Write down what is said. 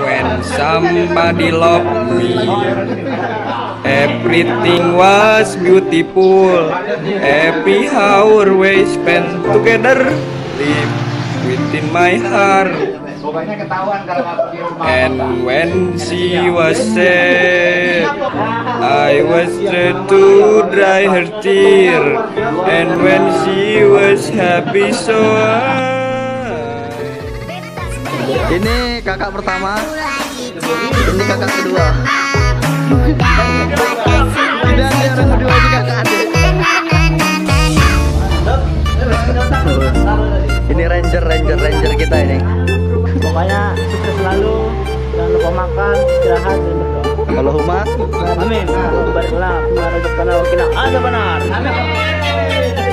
When somebody loved me, everything was beautiful. Every hour we spent together lived within my heart. And when she was sad, I was there to dry her tear. And when she was happy, so ini kakak pertama, ini kakak kedua. Dan yang kedua ini kakak adik. Ini ranger kita ini. Pokoknya sukses selalu, jangan lupa makan, istirahat, dan berdoa. Kalau humas, amin. Barilah, keluar rezeki, kalau kita ada benar. Amin.